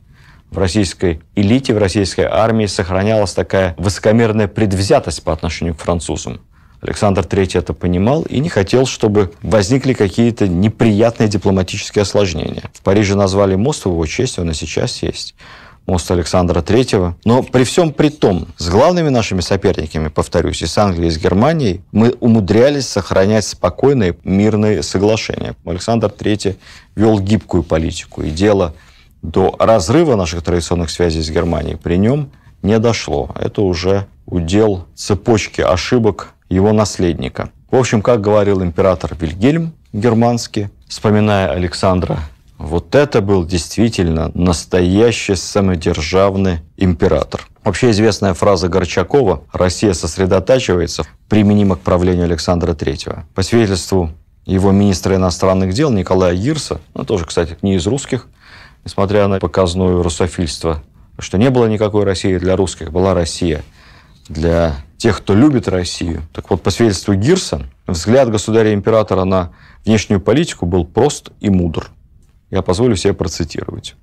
В российской элите, в российской армии сохранялась такая высокомерная предвзятость по отношению к французам. Александр Третий это понимал и не хотел, чтобы возникли какие-то неприятные дипломатические осложнения. В Париже назвали мост в его честь, он и сейчас есть. Мост Александра Третьего. Но при всем при том, с главными нашими соперниками, повторюсь, и с Англией, и с Германией, мы умудрялись сохранять спокойные мирные соглашения. Александр Третий вел гибкую политику, и дело до разрыва наших традиционных связей с Германией при нем не дошло. Это уже удел цепочки ошибок его наследника. В общем, как говорил император Вильгельм Германский, вспоминая Александра, вот это был действительно настоящий самодержавный император. Вообще известная фраза Горчакова «Россия сосредотачивается» применима к правлению Александра Третьего. По свидетельству его министра иностранных дел Николая Гирса, ну, тоже, кстати, не из русских, несмотря на показное русофильство, что не было никакой России для русских, была Россия для тех, кто любит Россию. Так вот, по свидетельству Гирса, взгляд государя-императора на внешнюю политику был прост и мудр. Я позволю себе процитировать.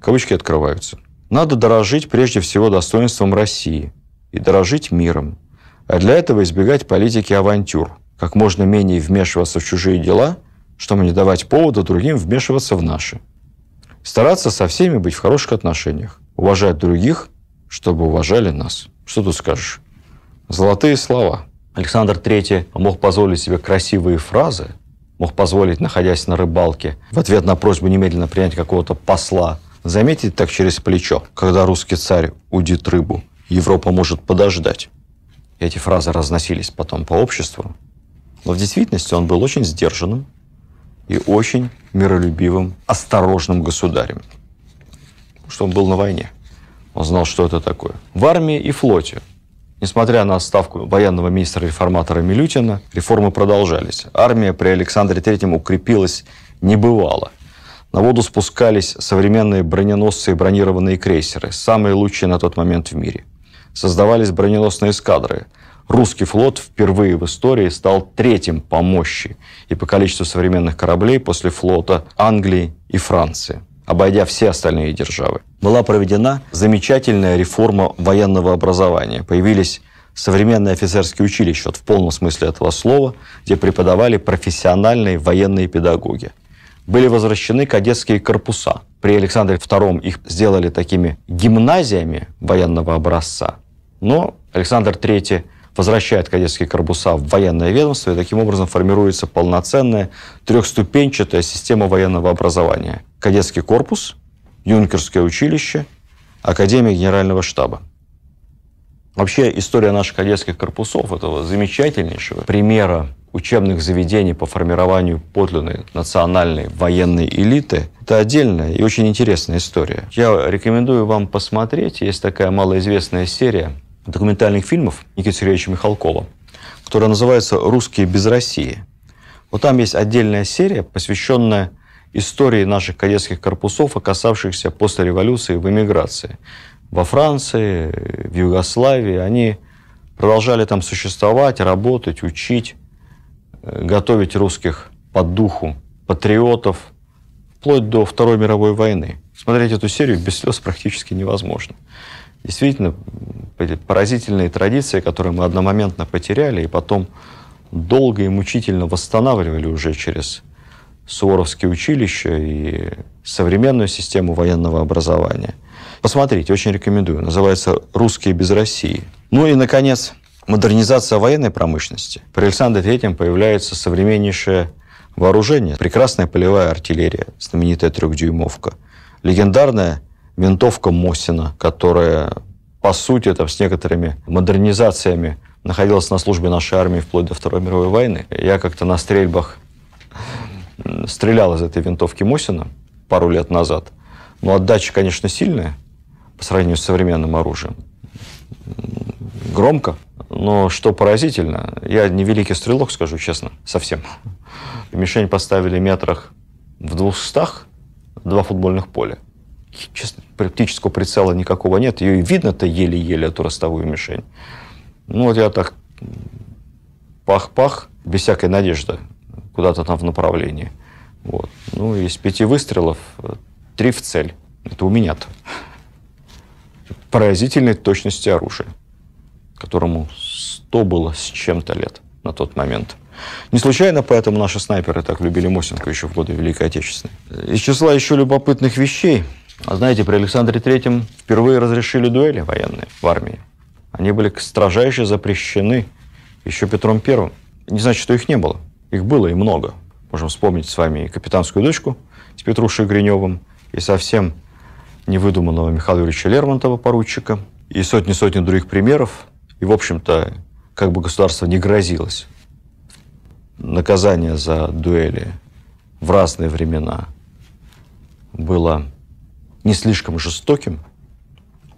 Кавычки открываются. «Надо дорожить прежде всего достоинством России и дорожить миром, а для этого избегать политики авантюр, как можно менее вмешиваться в чужие дела, чтобы не давать повода другим вмешиваться в наши. Стараться со всеми быть в хороших отношениях, уважать других, чтобы уважали нас». Что тут скажешь? Золотые слова. Александр Третий мог позволить себе красивые фразы, мог позволить, находясь на рыбалке, в ответ на просьбу немедленно принять какого-то посла, заметить так через плечо, когда русский царь удит рыбу, Европа может подождать. Эти фразы разносились потом по обществу, но в действительности он был очень сдержанным и очень миролюбивым, осторожным государем, потому что он был на войне, он знал, что это такое. В армии и флоте, несмотря на отставку военного министра-реформатора Милютина, реформы продолжались. Армия при Александре Третьем укрепилась небывало. На воду спускались современные броненосцы и бронированные крейсеры, самые лучшие на тот момент в мире. Создавались броненосные эскадры. Русский флот впервые в истории стал третьим по мощи и по количеству современных кораблей после флота Англии и Франции, обойдя все остальные державы. Была проведена замечательная реформа военного образования. Появились современные офицерские училища, в полном смысле этого слова, где преподавали профессиональные военные педагоги. Были возвращены кадетские корпуса. При Александре Втором их сделали такими гимназиями военного образца, но Александр Третий возвращает кадетские корпуса в военное ведомство, и таким образом формируется полноценная трехступенчатая система военного образования. Кадетский корпус, юнкерское училище, Академия Генерального штаба. Вообще история наших кадетских корпусов, этого замечательнейшего примера учебных заведений по формированию подлинной национальной военной элиты, это отдельная и очень интересная история. Я рекомендую вам посмотреть, есть такая малоизвестная серия документальных фильмов Никиты Сергеевича Михалкова, которая называется «Русские без России». Вот там есть отдельная серия, посвященная истории наших кадетских корпусов, оказавшихся после революции в эмиграции. Во Франции, в Югославии они продолжали там существовать, работать, учить, готовить русских по духу патриотов вплоть до Второй мировой войны. Смотреть эту серию без слез практически невозможно. Действительно, поразительные традиции, которые мы одномоментно потеряли и потом долго и мучительно восстанавливали уже через суворовские училища и современную систему военного образования. Посмотрите, очень рекомендую. Называется «Русские без России». Ну и, наконец, модернизация военной промышленности. При Александре третьем появляется современнейшее вооружение. Прекрасная полевая артиллерия, знаменитая трехдюймовка. Легендарная винтовка Мосина, которая, по сути, там, с некоторыми модернизациями находилась на службе нашей армии вплоть до Второй мировой войны. Я как-то на стрельбах стрелял из этой винтовки Мосина пару лет назад. Но отдача, конечно, сильная по сравнению с современным оружием. Громко, но что поразительно, я не великий стрелок, скажу честно, совсем. Мишень поставили метрах в двухстах, два футбольных поля. Честно, оптического прицела никакого нет, ее и видно-то еле-еле, эту ростовую мишень. Ну вот я так пах-пах, без всякой надежды, куда-то там в направлении. Вот. Ну из пяти выстрелов три в цель. Это у меня-то. Поразительной точности оружия, которому сто было с чем-то лет на тот момент. Не случайно поэтому наши снайперы так любили Мосинка еще в годы Великой Отечественной. Из числа еще любопытных вещей, а знаете, при Александре третьем впервые разрешили дуэли военные в армии. Они были строжайше запрещены еще Петром Первым. Не значит, что их не было. Их было и много. Можем вспомнить с вами и «Капитанскую дочку» с Петрушей Гриневым, и совсем невыдуманного Михаила Ивановича Лермонтова, поручика, и сотни-сотни других примеров. И, в общем-то, как бы государство не грозилось, наказание за дуэли в разные времена было не слишком жестоким,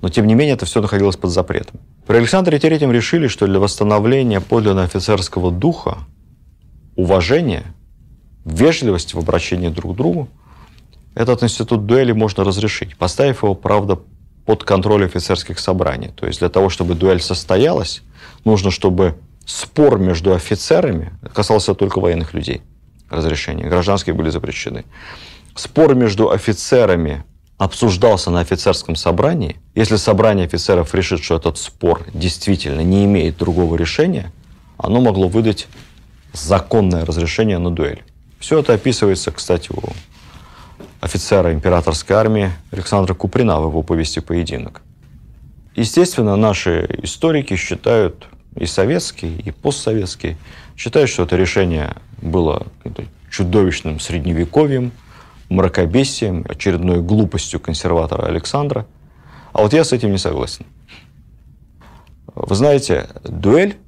но, тем не менее, это все находилось под запретом. При Александре третьем решили, что для восстановления подлинного офицерского духа, уважения, вежливости в обращении друг к другу, этот институт дуэли можно разрешить, поставив его, правда, под контроль офицерских собраний. То есть для того, чтобы дуэль состоялась, нужно, чтобы спор между офицерами касался только военных людей. Разрешение. Гражданские были запрещены. Спор между офицерами обсуждался на офицерском собрании. Если собрание офицеров решит, что этот спор действительно не имеет другого решения, оно могло выдать законное разрешение на дуэль. Все это описывается, кстати, у офицера императорской армии Александра Куприна в его повести «Поединок». Естественно, наши историки считают, и советские, и постсоветские, считают, что это решение было чудовищным средневековьем, мракобесием, очередной глупостью консерватора Александра. А вот я с этим не согласен. Вы знаете, дуэль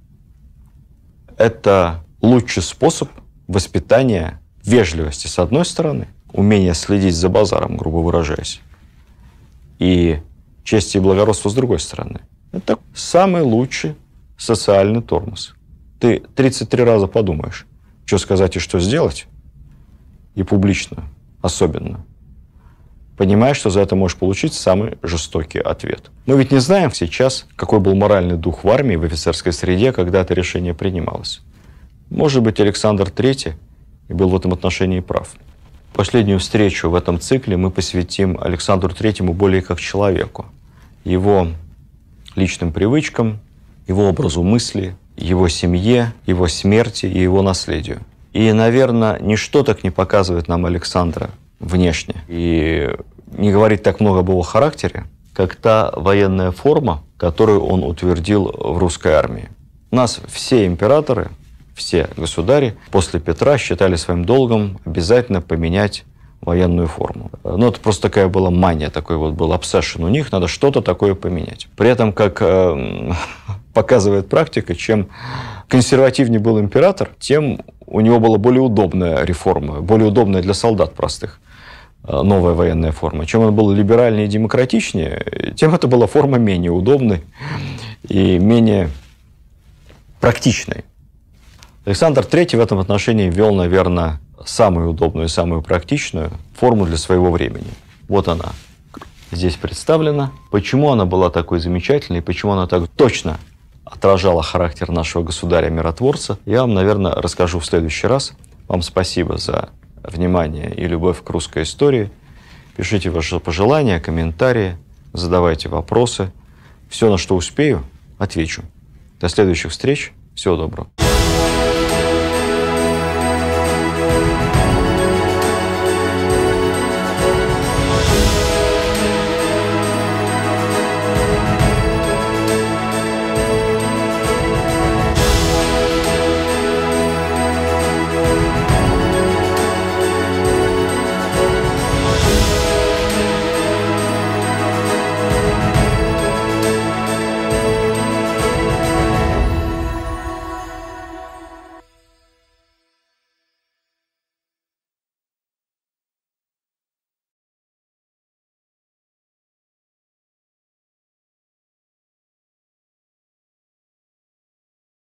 – это лучший способ воспитания вежливости, с одной стороны, умение следить за базаром, грубо выражаясь, и честь и благородство с другой стороны. Это самый лучший социальный тормоз. Ты тридцать три раза подумаешь, что сказать и что сделать, и публично особенно. Понимаешь, что за это можешь получить самый жестокий ответ. Мы ведь не знаем сейчас, какой был моральный дух в армии, в офицерской среде, когда это решение принималось. Может быть, Александр третий и был в этом отношении прав. Последнюю встречу в этом цикле мы посвятим Александру третьему более как человеку. Его личным привычкам, его образу мысли, его семье, его смерти и его наследию. И, наверное, ничто так не показывает нам Александра внешне. И не говорит так много об его характере, как та военная форма, которую он утвердил в русской армии. У нас все императоры, все государи после Петра считали своим долгом обязательно поменять военную форму. Ну, это просто такая была мания, такой вот был обсессион у них, надо что-то такое поменять. При этом, как э, показывает практика, чем консервативнее был император, тем у него была более удобная реформа, более удобная для солдат простых, новая военная форма. Чем он был либеральнее и демократичнее, тем это была форма менее удобной и менее практичной. Александр третий в этом отношении ввел, наверное, самую удобную, самую практичную форму для своего времени. Вот она здесь представлена. Почему она была такой замечательной, почему она так точно отражала характер нашего государя-миротворца, я вам, наверное, расскажу в следующий раз. Вам спасибо за внимание и любовь к русской истории. Пишите ваши пожелания, комментарии, задавайте вопросы. Все, на что успею, отвечу. До следующих встреч. Всего доброго.